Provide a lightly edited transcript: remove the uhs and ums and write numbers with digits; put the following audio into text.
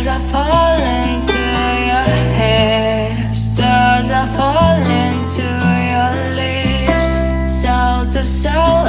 Stars are falling to your head. Stars are falling to your lips. Soul to soul.